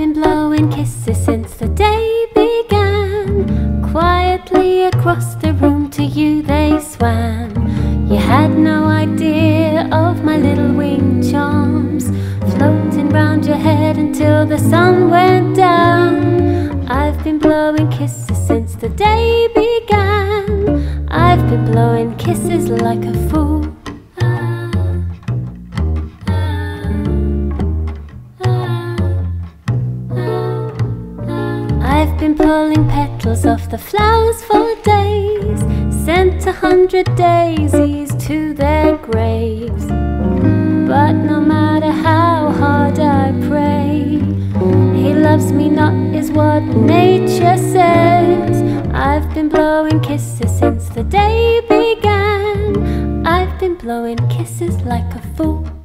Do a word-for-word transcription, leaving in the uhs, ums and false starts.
been blowing kisses since the day began. Quietly across the room to you they swam. You had no idea of my little winged charms, floating round your head until the sun went down. I've been blowing kisses since the day began. I've been blowing kisses like a fool. I've been pulling petals off the flowers for days, sent a hundred daisies to their graves. But no matter how hard I pray, he loves me not is what nature says. I've been blowing kisses since the day began. I've been blowing kisses like a fool.